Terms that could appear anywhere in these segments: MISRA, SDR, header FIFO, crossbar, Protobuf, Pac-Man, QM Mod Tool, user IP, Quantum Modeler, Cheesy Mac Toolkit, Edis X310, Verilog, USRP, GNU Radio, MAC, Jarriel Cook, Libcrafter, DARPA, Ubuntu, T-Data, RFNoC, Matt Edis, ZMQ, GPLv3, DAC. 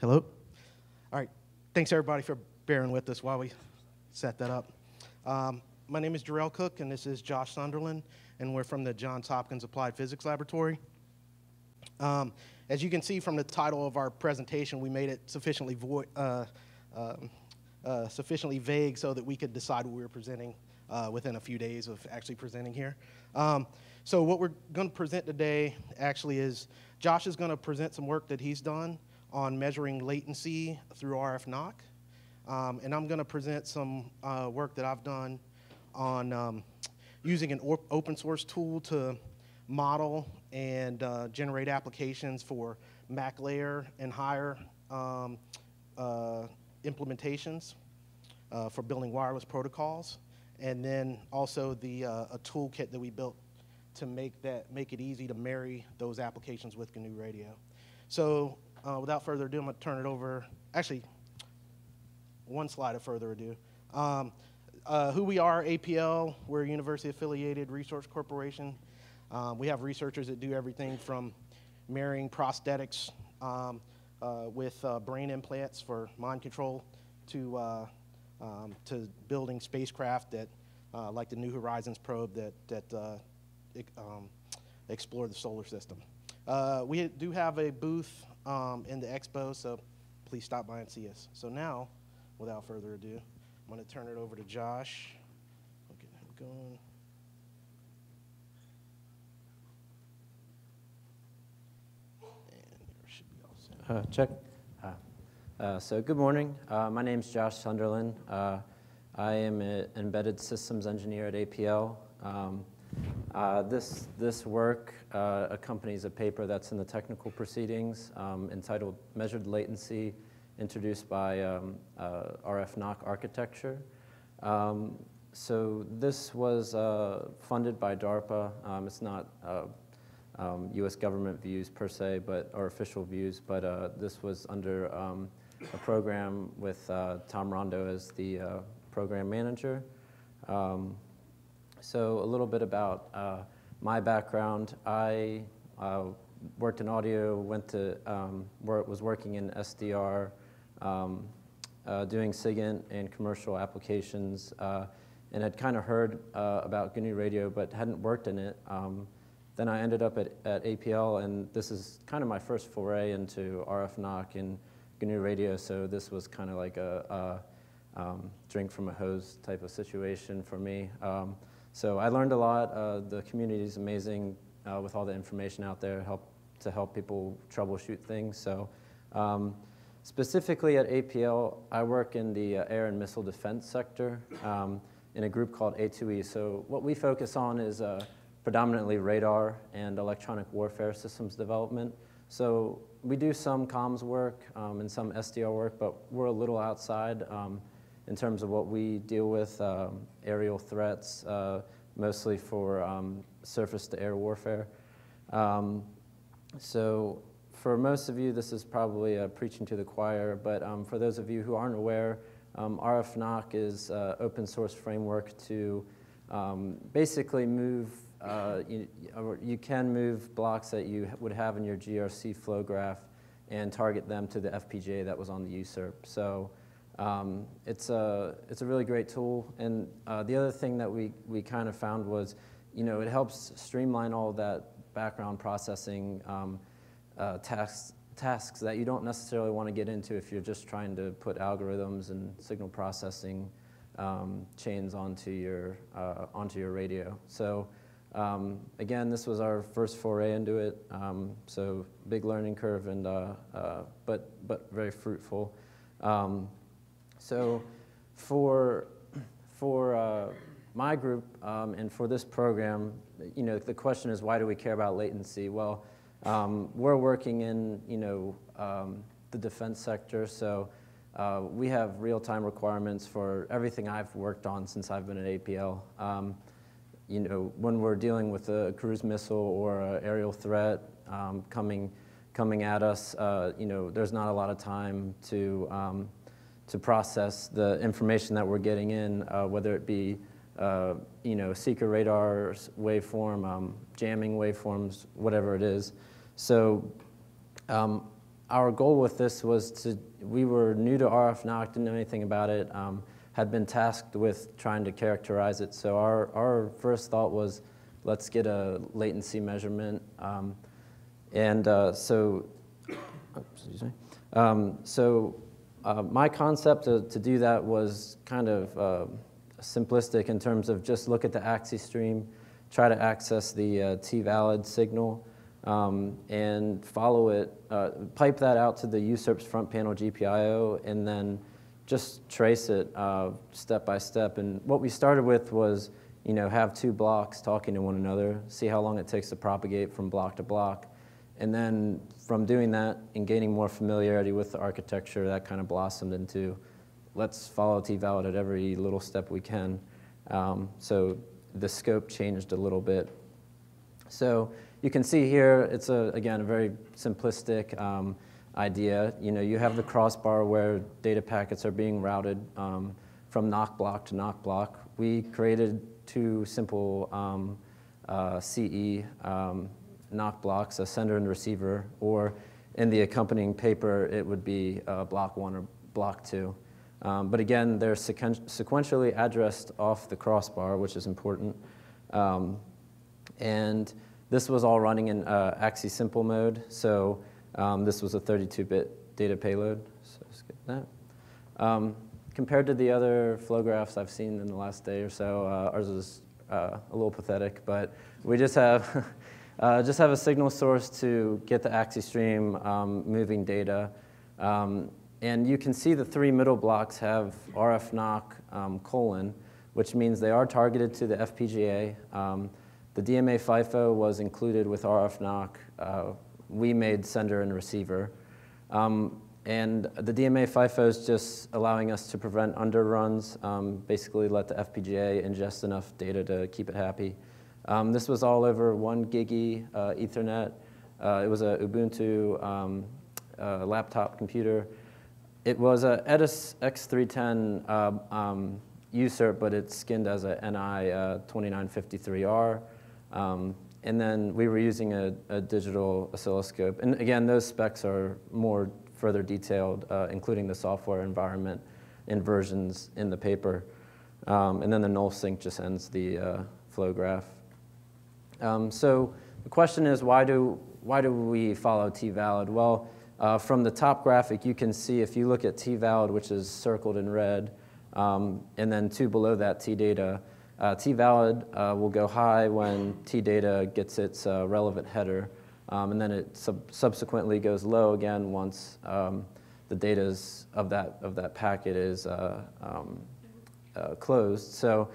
Hello? All right, thanks everybody for bearing with us while we set that up. My name is Jarriel Cook, and this is Josh Sunderland, and we're from the Johns Hopkins Applied Physics Laboratory. As you can see from the title of our presentation, we made it sufficiently vague so that we could decide what we were presenting within a few days of actually presenting here. So what we're going to present today actually is Josh is going to present some work that he's done on measuring latency through RFNoC, and I'm going to present some work that I've done on using an open source tool to model and generate applications for MAC layer and higher implementations for building wireless protocols, and then also the a toolkit that we built to make it easy to marry those applications with GNU Radio. So without further ado, I'm going to turn it over. Actually, one slide of further ado. Who we are, APL, we're a university-affiliated research corporation. We have researchers that do everything from marrying prosthetics with brain implants for mind control to building spacecraft that, like the New Horizons probe that explore the solar system. We do have a booth in the expo, so please stop by and see us. So now, without further ado, I'm going to turn it over to Josh. We'll get him going. Check. So good morning. My name is Josh Sunderland. I am an embedded systems engineer at APL. This work accompanies a paper that's in the technical proceedings entitled Measured Latency Introduced by RFNoC Architecture. So this was funded by DARPA. It's not U.S. government views per se, but or official views. But this was under a program with Tom Rondo as the program manager. So a little bit about my background. I worked in audio, went to was working in SDR, doing SIGINT and commercial applications, and had kind of heard about GNU Radio, but hadn't worked in it. Then I ended up at APL, and this is kind of my first foray into RFNoC and GNU Radio, so this was kind of like a drink from a hose type of situation for me. So I learned a lot. The community is amazing with all the information out there to help people troubleshoot things. So specifically at APL, I work in the air and missile defense sector in a group called A2E. So what we focus on is predominantly radar and electronic warfare systems development. So we do some comms work and some SDR work, but we're a little outside in terms of what we deal with, aerial threats, mostly for surface-to-air warfare. So for most of you, this is probably preaching to the choir, but for those of you who aren't aware, RFNoC is an open source framework to basically move you can move blocks that you would have in your GRC flow graph and target them to the FPGA that was on the USRP. So it's a really great tool. And the other thing that we kind of found was, you know, it helps streamline all that background processing tasks that you don't necessarily want to get into if you're just trying to put algorithms and signal processing chains onto your radio. So again, this was our first foray into it, so big learning curve, and but very fruitful. So for my group and for this program, you know, the question is, why do we care about latency? Well, we're working in, you know, the defense sector, so we have real-time requirements for everything I've worked on since I've been at APL. You know, when we're dealing with a cruise missile or an aerial threat coming at us, you know, there's not a lot of time to process the information that we're getting in, whether it be, you know, seeker radar waveform, jamming waveforms, whatever it is. So our goal with this was to, we were new to RFNoC, didn't know anything about it, had been tasked with trying to characterize it. So our first thought was, let's get a latency measurement. So my concept to do that was kind of simplistic in terms of just look at the AXI stream, try to access the T-Valid signal, and follow it, pipe that out to the usurp's front panel GPIO, and then just trace it step by step. And what we started with was, you know, have two blocks talking to one another, see how long it takes to propagate from block to block. And then from doing that and gaining more familiarity with the architecture, that kind of blossomed into, let's follow T-Valid at every little step we can. So the scope changed a little bit. So you can see here, it's a, again, a very simplistic idea. You know, you have the crossbar where data packets are being routed from knock block to knock block. We created two simple CE knock blocks, a sender and receiver, or in the accompanying paper, it would be block one or block two. But again, they're sequentially addressed off the crossbar, which is important. And this was all running in AXI simple mode. So this was a 32-bit data payload. So skip that. Compared to the other flow graphs I've seen in the last day or so, ours is a little pathetic. But we just have a signal source to get the AXI stream moving data. And you can see the three middle blocks have RFNoC colon, which means they are targeted to the FPGA. The DMA FIFO was included with RFNoC. We made sender and receiver. And the DMA FIFO is just allowing us to prevent underruns, basically let the FPGA ingest enough data to keep it happy. This was all over 1 GbE Ethernet. It was a Ubuntu laptop computer. It was a Edis X310 usurp, but it's skinned as a NI2953R. And then we were using a digital oscilloscope. And again, those specs are more further detailed, including the software environment and versions in the paper. And then the null sync just ends the flow graph. So the question is, why do we follow T-Valid? Well, from the top graphic, you can see if you look at T-Valid, which is circled in red, and then two below that, T-Data. T-Valid will go high when T-Data gets its relevant header, and then it subsequently goes low again once the data of that packet is closed. So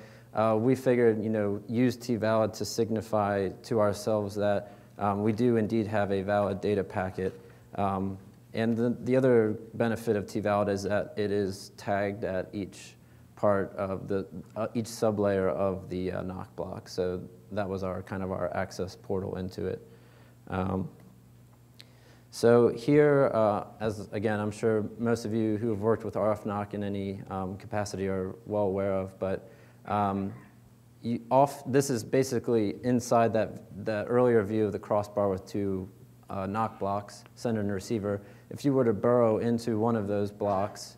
we figured, you know, use T-Valid to signify to ourselves that we do indeed have a valid data packet. And the other benefit of T-Valid is that it is tagged at each part of the, each sublayer of the knock block. So that was our kind of our access portal into it. So here, as again, I'm sure most of you who have worked with RFNoC in any capacity are well aware of, but this is basically inside that earlier view of the crossbar with two knock blocks, sender and receiver. If you were to burrow into one of those blocks,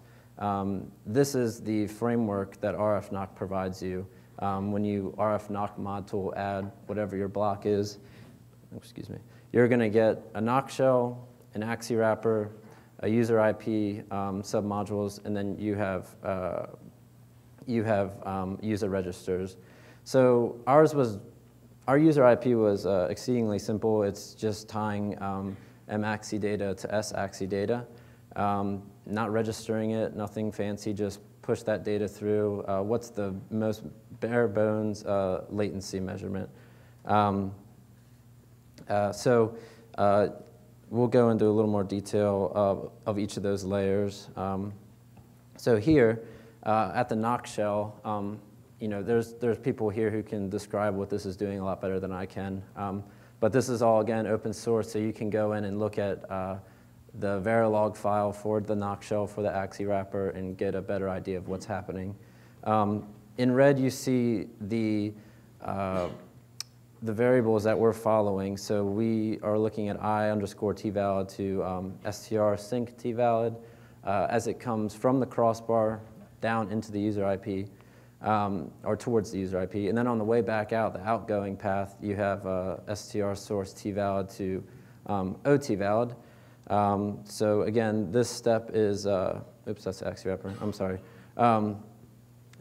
this is the framework that RFNoC provides you. When you RFNoC mod tool add whatever your block is, excuse me, you're going to get a knock shell, an axi wrapper, a user IP submodules, and then you have user registers. So our user IP was exceedingly simple. It's just tying M-AXI data to S-AXI data, not registering it, nothing fancy, just push that data through. What's the most bare bones latency measurement? So we'll go into a little more detail of each of those layers. So here at the knock shell, you know, there's people here who can describe what this is doing a lot better than I can. But this is all, again, open source, so you can go in and look at the Verilog file for the knock shell for the axi wrapper and get a better idea of what's happening. In red, you see the variables that we're following. So we are looking at I_T_Valid to STR sync T-Valid as it comes from the crossbar down into the user IP or towards the user IP. And then on the way back out, the outgoing path, you have STR source T-Valid to OT-Valid. So again, this step is, oops, that's the axi wrapper, I'm sorry.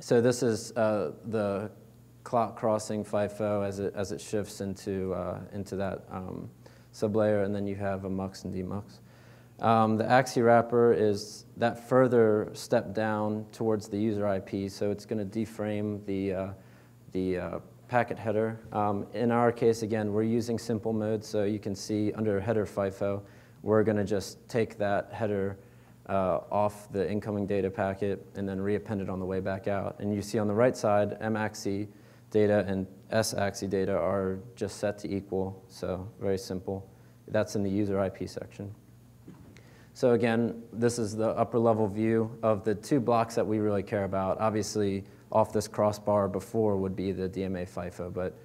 So this is the clock crossing FIFO as it shifts into that sublayer, and then you have a mux and demux. The axi wrapper is that further step down towards the user IP, so it's going to deframe the packet header. In our case, again, we're using simple mode, so you can see under header FIFO, we're going to just take that header off the incoming data packet and then reappend it on the way back out. And you see on the right side, M-AXI data and S-AXI data are just set to equal, so very simple. That's in the user IP section. So again, this is the upper level view of the two blocks that we really care about. Obviously, off this crossbar before would be the DMA FIFO, but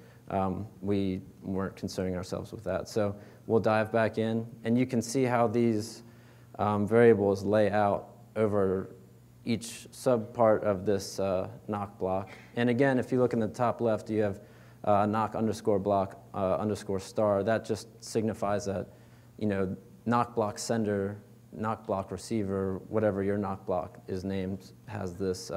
we weren't concerning ourselves with that. So we'll dive back in, and you can see how these variables lay out over each subpart of this knock block. And again, if you look in the top left, you have knock underscore block underscore star. That just signifies that, you know, knock block sender, knock block receiver, whatever your knock block is named, has this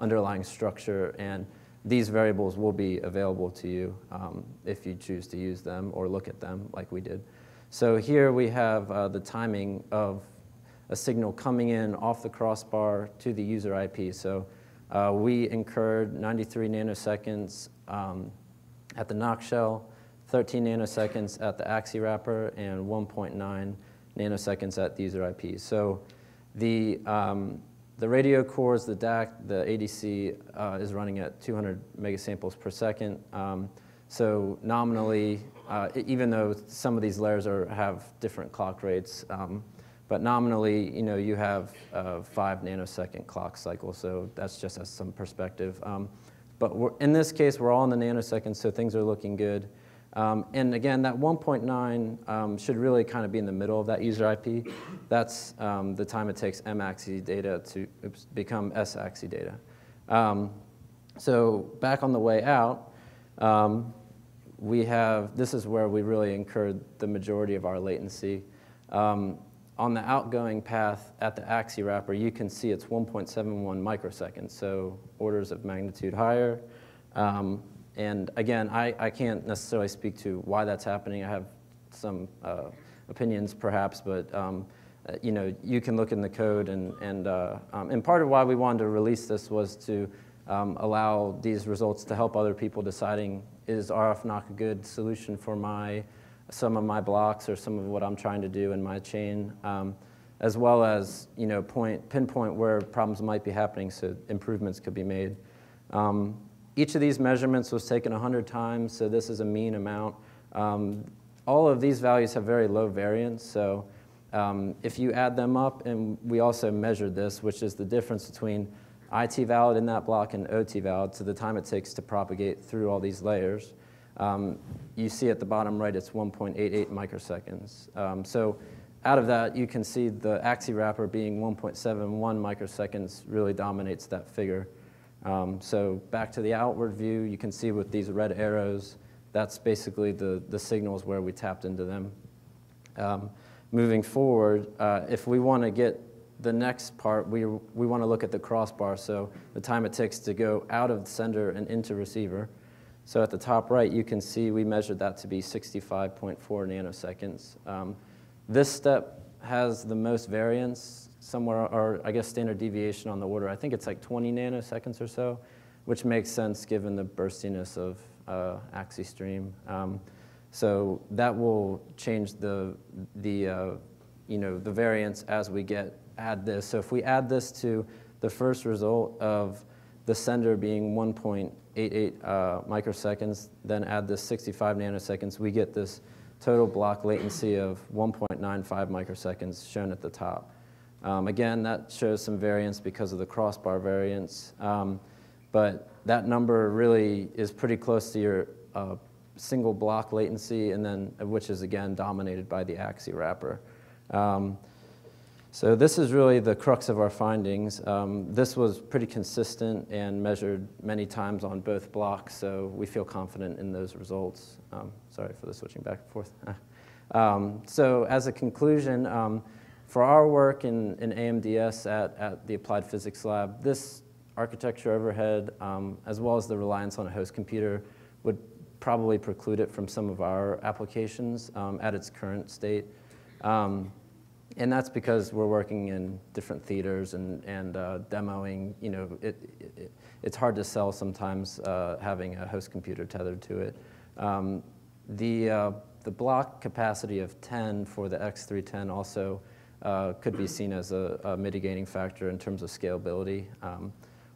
underlying structure, and these variables will be available to you if you choose to use them or look at them like we did. So here we have the timing of a signal coming in off the crossbar to the user IP. So we incurred 93 nanoseconds at the knock shell, 13 nanoseconds at the axi wrapper, and 1.9 nanoseconds at the user IP. So the radio cores, the DAC, the ADC is running at 200 megasamples per second. So nominally, even though some of these layers have different clock rates, but nominally, you know, you have 5 nanosecond clock cycle. So that's just as some perspective. But in this case, we're all in the nanoseconds, so things are looking good. And again, that 1.9 should really kind of be in the middle of that user IP. That's the time it takes M-AXI data to become S-AXI data. So back on the way out, we have, this is where we really incurred the majority of our latency. On the outgoing path at the axi wrapper, you can see it's 1.71 microseconds, so orders of magnitude higher. And again, I can't necessarily speak to why that's happening. I have some opinions perhaps, but you know, you can look in the code, and part of why we wanted to release this was to allow these results to help other people deciding, is RFNoC a good solution for some of my blocks or some of what I'm trying to do in my chain, as well as, you know, pinpoint where problems might be happening so improvements could be made. Each of these measurements was taken 100 times, so this is a mean amount. All of these values have very low variance, so if you add them up, and we also measured this, which is the difference between IT valid in that block and OT valid, so the time it takes to propagate through all these layers. You see at the bottom right, it's 1.88 microseconds. So out of that, you can see the axi wrapper being 1.71 microseconds really dominates that figure. So back to the outward view, you can see with these red arrows, that's basically the signals where we tapped into them. Moving forward, if we want to get the next part, we want to look at the crossbar, so the time it takes to go out of the sender and into receiver. So at the top right, you can see we measured that to be 65.4 nanoseconds. This step has the most variance, somewhere, or I guess standard deviation on the order. I think it's like 20 nanoseconds or so, which makes sense given the burstiness of AXI stream. So that will change the variance as we add this. So if we add this to the first result of the sender being 1.88 microseconds, then add this 65 nanoseconds, we get this total block latency of 1.95 microseconds shown at the top. Again, that shows some variance because of the crossbar variance, but that number really is pretty close to your single block latency, and then which is again dominated by the AXI wrapper. So this is really the crux of our findings. This was pretty consistent and measured many times on both blocks, so we feel confident in those results. Sorry for the switching back and forth. So as a conclusion, for our work in AMDS at the Applied Physics Lab, this architecture overhead, as well as the reliance on a host computer, would probably preclude it from some of our applications at its current state. And that's because we're working in different theaters and demoing. You know, it's hard to sell sometimes having a host computer tethered to it. The block capacity of 10 for the X310 also could be seen as a mitigating factor in terms of scalability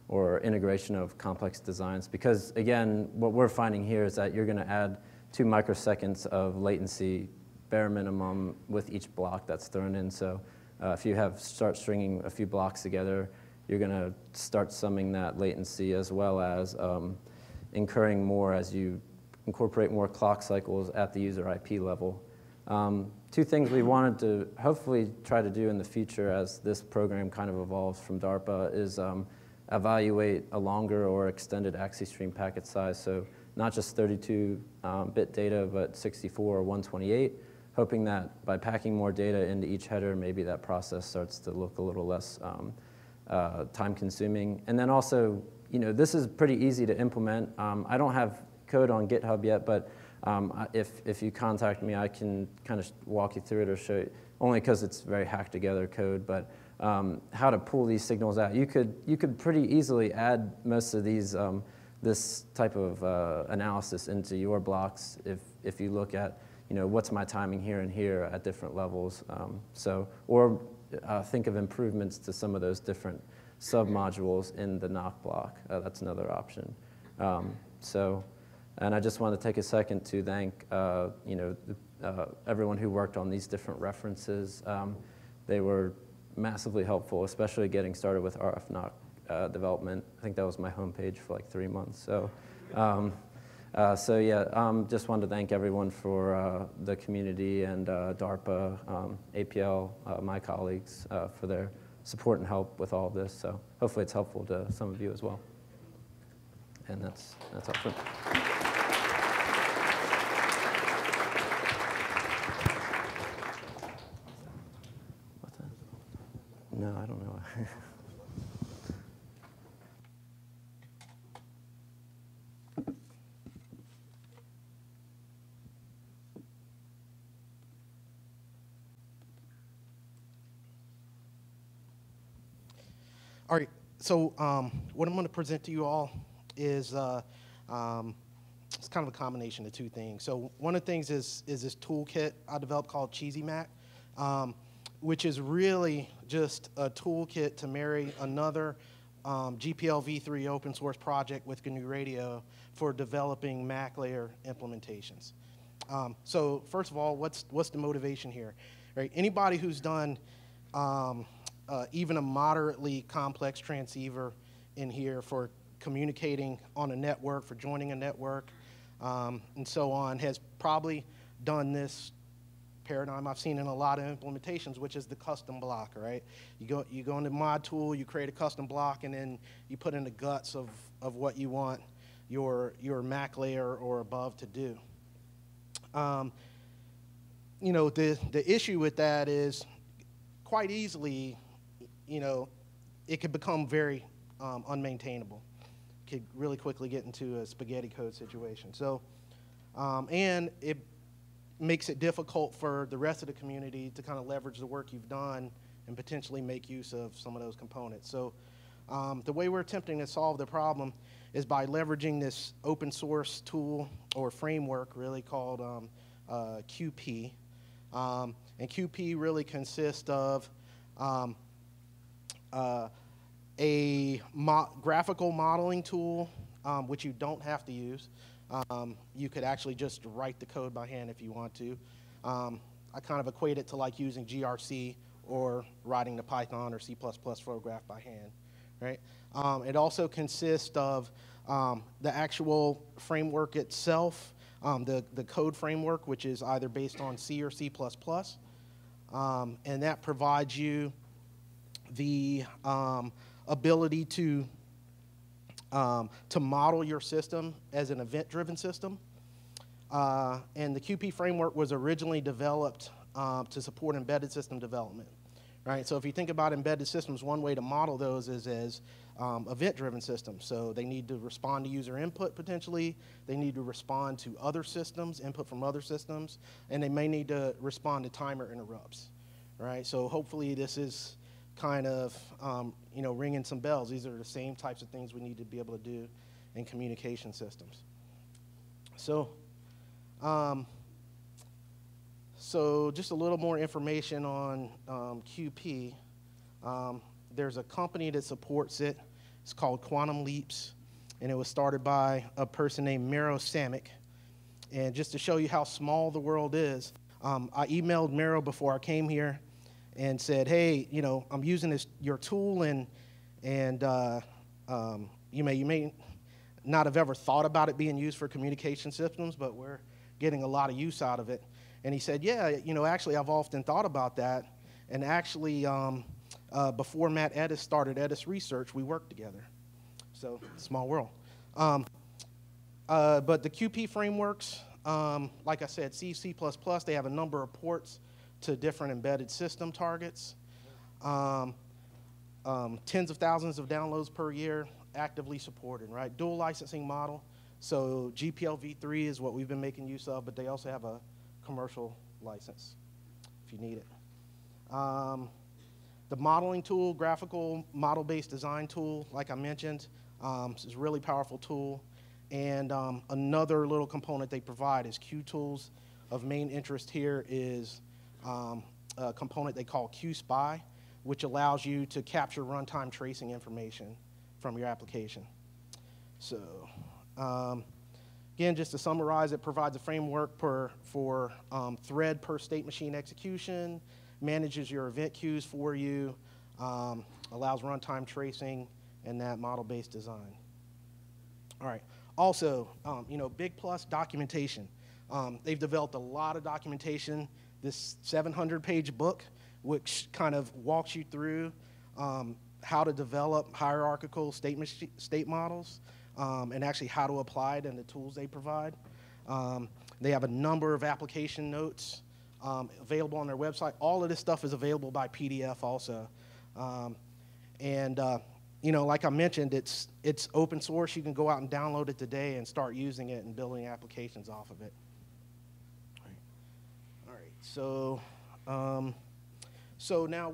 or integration of complex designs. Because again, what we're finding here is that you're going to add 2 microseconds of latency bare minimum with each block that's thrown in. So if you start stringing a few blocks together, you're going to start summing that latency as well as incurring more as you incorporate more clock cycles at the user IP level. Two things we wanted to hopefully try to do in the future as this program kind of evolves from DARPA is evaluate a longer or extended AXI stream packet size. So not just 32-bit data, but 64 or 128. Hoping that by packing more data into each header, maybe that process starts to look a little less time-consuming. And then also, you know, this is pretty easy to implement. I don't have code on GitHub yet, but if you contact me, I can kind of walk you through it or show you, only because it's very hacked-together code, but how to pull these signals out. You could pretty easily add most of these, this type of analysis into your blocks if you look at, you know, what's my timing here and here at different levels. Or think of improvements to some of those different sub-modules in the knock block. That's another option. And I just want to take a second to thank everyone who worked on these different references. They were massively helpful, especially getting started with RFNoC development. I think that was my homepage for like 3 months. So, just wanted to thank everyone for the community and DARPA, APL, my colleagues for their support and help with all of this. So hopefully it's helpful to some of you as well. And that's all for me. No, I don't know. All right, so what I'm going to present to you all is it's kind of a combination of two things. So one of the things is this toolkit I developed called Cheesy Mac, which is really just a toolkit to marry another GPL v3 open source project with GNU Radio for developing MAC layer implementations. So first of all, what's the motivation here? Right, anybody who's done even a moderately complex transceiver in here for communicating on a network, for joining a network, and so on, has probably done this paradigm I've seen in a lot of implementations, which is the custom block, right? You go into mod tool, you create a custom block, and then you put in the guts of what you want your MAC layer or above to do. You know, the issue with that is quite easily, you know, it could become very unmaintainable. It could really quickly get into a spaghetti code situation. So, and it makes it difficult for the rest of the community to kind of leverage the work you've done and potentially make use of some of those components. So the way we're attempting to solve the problem is by leveraging this open source tool or framework really called QP. And QP really consists of a graphical modeling tool, which you don't have to use. You could actually just write the code by hand if you want to. I kind of equate it to like using GRC or writing the Python or C++ flow graph by hand, right? It also consists of the actual framework itself, the code framework, which is either based on C or C++. And that provides you the ability to model your system as an event-driven system. And the QP framework was originally developed to support embedded system development. Right? So if you think about embedded systems, one way to model those is as event-driven systems. So they need to respond to user input potentially. They need to respond to other systems, input from other systems. And they may need to respond to timer interrupts. Right? So hopefully this is kind of ringing some bells. These are the same types of things we need to be able to do in communication systems. So, just a little more information on QP. There's a company that supports it. It's called Quantum Leaps, and it was started by a person named Miro Samick. And just to show you how small the world is, I emailed Miro before I came here and said, hey, I'm using this, your tool, and you may not have ever thought about it being used for communication systems, but we're getting a lot of use out of it. And he said, yeah, actually, I've often thought about that. And actually, before Matt Edis started Edis Research, we worked together. So, small world. But the QP frameworks, like I said, C, C++, they have a number of ports to different embedded system targets. Tens of thousands of downloads per year, actively supported, right? Dual licensing model. So GPLv3 is what we've been making use of, but they also have a commercial license if you need it. The modeling tool, graphical model-based design tool, like I mentioned, is a really powerful tool. And another little component they provide is QTools. Of main interest here is a component they call QSPI, which allows you to capture runtime tracing information from your application. So, again, just to summarize, it provides a framework for thread per state machine execution, manages your event queues for you, allows runtime tracing, and that model-based design. All right. Also, big plus, documentation. They've developed a lot of documentation. This 700-page book, which kind of walks you through how to develop hierarchical state models, and actually how to apply it and the tools they provide. They have a number of application notes available on their website. All of this stuff is available by PDF also. Like I mentioned, it's open source. You can go out and download it today and start using it and building applications off of it. All right. So, now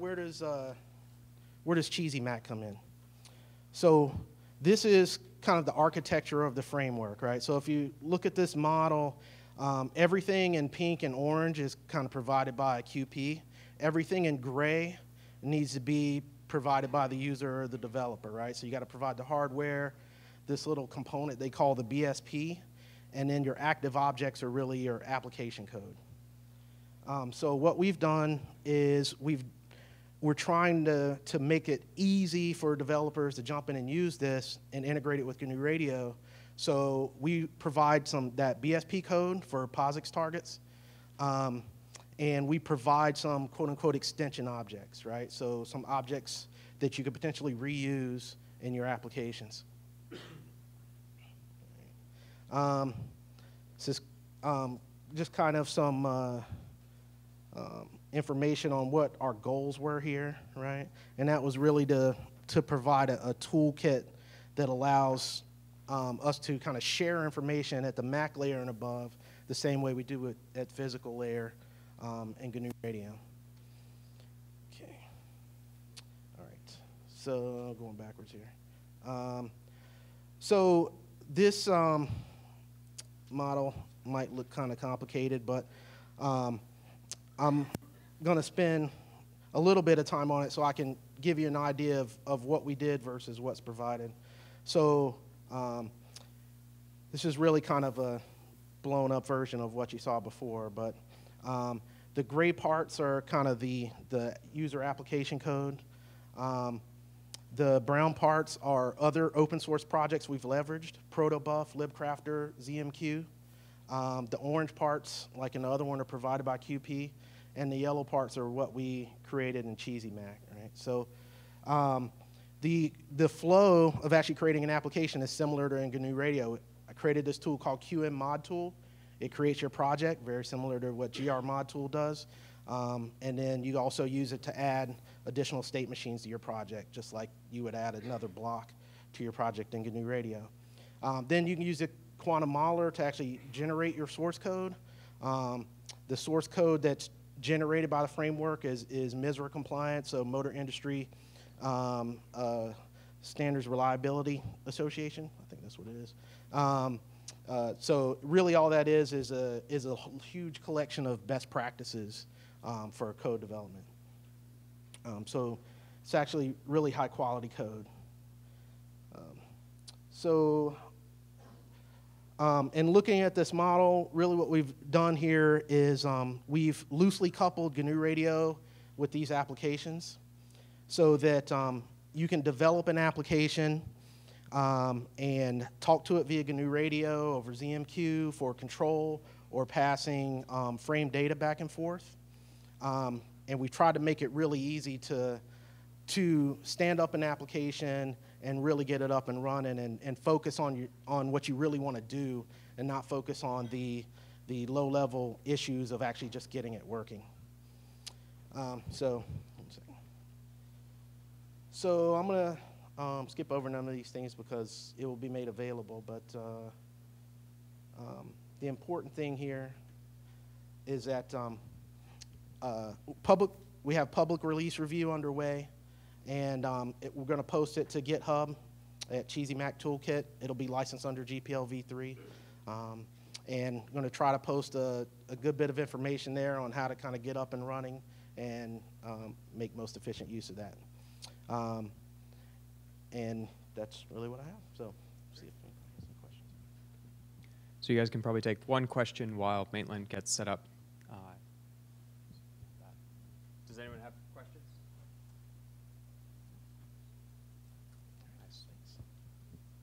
where does Cheesy Mac come in? So this is kind of the architecture of the framework, right? So if you look at this model, everything in pink and orange is kind of provided by a QP. Everything in gray needs to be provided by the user or the developer, right? So you got to provide the hardware, this little component they call the BSP, and then your active objects are really your application code. So what we've done is we're trying to make it easy for developers to jump in and use this and integrate it with GNU Radio. So we provide that BSP code for POSIX targets, and we provide some quote-unquote extension objects, right? So some objects that you could potentially reuse in your applications. This is just kind of some information on what our goals were here, right? And that was really to provide a toolkit that allows us to kind of share information at the MAC layer and above, the same way we do it at physical layer and GNU Radio. Okay. All right. So going backwards here. So this model might look kind of complicated, but I'm going to spend a little bit of time on it so I can give you an idea of what we did versus what's provided. So this is really kind of a blown up version of what you saw before, but the gray parts are kind of the user application code. The brown parts are other open source projects we've leveraged, Protobuf, LibCrafter, ZMQ. The orange parts, like in the other one, are provided by QP, and the yellow parts are what we created in Cheesy Mac, right? So the flow of actually creating an application is similar to in GNU Radio. I created this tool called QM Mod Tool. It creates your project, very similar to what GR Mod Tool does. And then you also use it to add additional state machines to your project, just like you would add another block to your project in GNU Radio. Then you can use the quantum modeler to actually generate your source code. The source code that's generated by the framework is MISRA compliant, so Motor Industry Standards Reliability Association, I think that's what it is. So really all that is a huge collection of best practices for code development. So it's actually really high quality code. In looking at this model, really what we've done here is we've loosely coupled GNU Radio with these applications so that you can develop an application and talk to it via GNU Radio over ZMQ for control or passing frame data back and forth. And we tried to make it really easy to stand up an application and really get it up and running and focus on what you really want to do and not focus on the low-level issues of actually just getting it working. So I'm going to skip over none of these things because it will be made available, but the important thing here is that we have public release review underway, and we're going to post it to GitHub at Cheesy Mac Toolkit. It'll be licensed under GPL v3, and I'm going to try to post a good bit of information there on how to kind of get up and running and make most efficient use of that. And that's really what I have. So, see if we have some questions. So you guys can probably take one question while Maitland gets set up. Does anyone have questions? Nice.